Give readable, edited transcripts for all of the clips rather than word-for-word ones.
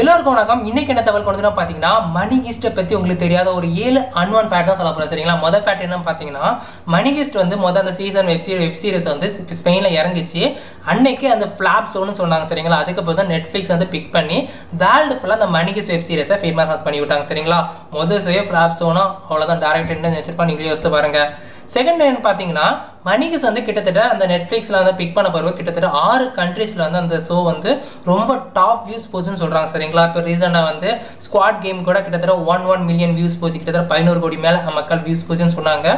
எல்லாருக்கும் வணக்கம். இன்னைக்கு என்ன தகவல் கொண்டு பார்த்தீங்கன்னா மணி ஹெய்ஸ்ட் பற்றி உங்களுக்கு தெரியாத ஒரு 7 அன்வான் ஃபேக்ட் தான் சொல்ல போகிறேன் சரிங்களா. மொதல் ஃபேக்ட் என்னன்னு பார்த்தீங்கன்னா மணி ஹெய்ஸ்ட் வந்து மொதல் அந்த சீசன் வெப் சீரிஸ் வந்து ஸ்பெயினில் இறங்கிச்சு. அன்னைக்கு அந்த ஃப்ளாப் ஷோன்னு சொன்னாங்க சரிங்களா. அதுக்கப்புறம் தான் நெட்ஃப்ளிக்ஸ் வந்து பிக் பண்ணி வேர்ல்டு ஃபுல்லாக அந்த மணி ஹெய்ஸ்ட் வெப் சீரிஸை ஃபேமஸ் பண்ணி விட்டாங்க சரிங்களா. மொதல் ஷோவே ஃப்ளாப் ஷோனா அவ்வளோதான். டேரக்டர் என்ன நினச்சிருப்பான் நீங்களே யோசித்து பாருங்கள். செகண்ட் என்னன்னு பார்த்தீங்கன்னா மணிகிஸ் வந்து கிட்டத்தட்ட அந்த நெட்ஃப்ளிக்ஸில் வந்து பிக் பண்ண போகிற கிட்டத்தட்ட 6 கண்ட்ரீஸில் வந்து அந்த ஷோ வந்து ரொம்ப டாப் வியூஸ் போச்சுன்னு சொல்கிறாங்க சரிங்களா. இப்போ ரீசெண்டாக வந்து ஸ்குவாட் கேம் கூட கிட்டத்தட்ட 1 மில்லியன் வியூஸ் போச்சு. கிட்டத்தட்ட 11 கோடி மேலே மக்கள் வியூஸ் போச்சுன்னு சொன்னாங்க.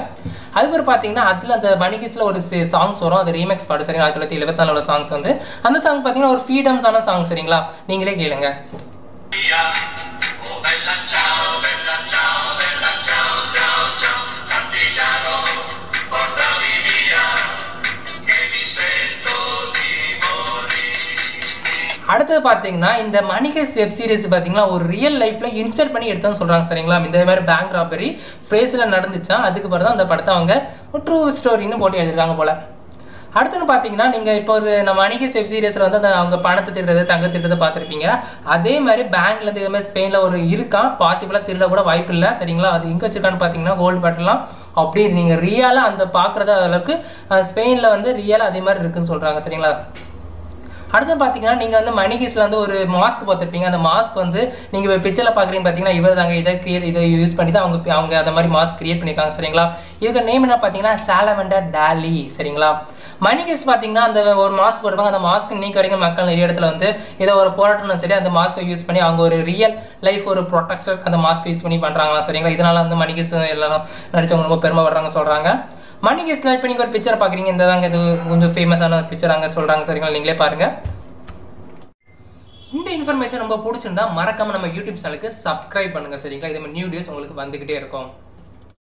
அதுக்கப்புறம் பார்த்தீங்கன்னா அதில் அந்த மணிகிஸில் ஒரு சாங்ஸ் வரும், அது ரீமேக்ஸ் பாடு சரிங்களா. 1974 சாங்ஸ் வந்து அந்த சாங் பார்த்தீங்கன்னா ஒரு ஃப்ரீடம்ஸான சாங் சரிங்களா. நீங்களே கேளுங்க. அடுத்தது பார்த்தீங்கன்னா இந்த மணி ஹெய்ஸ்ட் வெப் சீரிஸ் பார்த்தீங்கன்னா ஒரு ரியல் லைஃப்பில் இன்ஸ்பயர் பண்ணி எடுத்தோன்னு சொல்கிறாங்க சரிங்களா. இந்த மாதிரி பேங்க் ராபரி ஃப்ரேஸில் நடந்துச்சா, அதுக்கப்புறம் தான் அந்த படத்தை அவங்க ட்ரூ ஸ்டோரின்னு போட்டு எழுதியிருக்காங்க போல். அடுத்துன்னு பார்த்தீங்கன்னா நீங்கள் இப்போ ஒரு நம்ம மணி ஹெய்ஸ்ட் வெப் சீரிஸில் வந்து அவங்க பணத்தை திருடுறது தங்க திருடுறது பார்த்துருப்பீங்க. அதே மாதிரி பேங்க்லேருந்து இதே மாதிரி ஸ்பெயினில் ஒரு இருக்கா பாசிபிளாக திருட கூட வாய்ப்பு இல்லை சரிங்களா. அது எங்கே வச்சுருக்கான்னு பார்த்தீங்கன்னா கோல்டு பாட்டெல்லாம் அப்படி நீங்கள் ரியலாக அந்த பார்க்குறது அளவுக்கு ஸ்பெயினில் வந்து ரியலாக அதே மாதிரி இருக்குதுன்னு சொல்கிறாங்க சரிங்களா. அடுத்து பார்த்தீங்கன்னா நீங்கள் வந்து மணி ஹெய்ஸ்ட்ல வந்து ஒரு மாஸ்க் பார்த்துருப்பீங்க. அந்த மாஸ்க் வந்து நீங்கள் இப்போ பிக்சரில் பார்க்குறீங்க பார்த்தீங்கன்னா இவர் தாங்க இதை யூஸ் பண்ணி தான் அவங்க அதை மாதிரி மாஸ்க் கிரியேட் பண்ணியிருக்காங்க சரிங்களா. இதுக்கு நேம் என்ன பார்த்தீங்கன்னா சாலவண்டர் டாலி சரிங்களா. மணி ஹெய்ஸ்ட் பார்த்தீங்கன்னா அந்த ஒரு மாஸ்க் போட்டுப்பாங்க. அந்த மாஸ்க் இன்னைக்கு வரைக்கும் மக்கள் நிறைய இடத்துல வந்து ஏதோ ஒரு போராட்டம்னு சரி அந்த மாஸ்க்கை யூஸ் பண்ணி அவங்க ஒரு ரியல் லைஃப் ஒரு ப்ரொடக்டர் அந்த மாஸ்க் யூஸ் பண்ணி பண்ணுறாங்களா சரிங்களா. இதனால் வந்து மணி ஹெய்ஸ்ட் எல்லாரும் நடிச்சவங்க ரொம்ப பெருமைப்படுறாங்க சொல்கிறாங்க. மணி ஹெய்ஸ்ட்ல இப்போ நீங்கள் ஒரு பிக்சர் பார்க்குறீங்க. இந்த தாங்க இது கொஞ்சம் ஃபேமஸான பிக்சர் அங்கே சொல்கிறாங்க சரிங்களா. நீங்களே பாருங்கள். இந்த இன்ஃபர்மேஷன் ரொம்ப பிடிச்சிருந்தா மறக்காமல் நம்ம யூடியூப் சேனலுக்கு சப்ஸ்கிரைப் பண்ணுங்கள் சரிங்களா. இது மாதிரி நியூ வீடியோஸ் உங்களுக்கு வந்துக்கிட்டே இருக்கும்.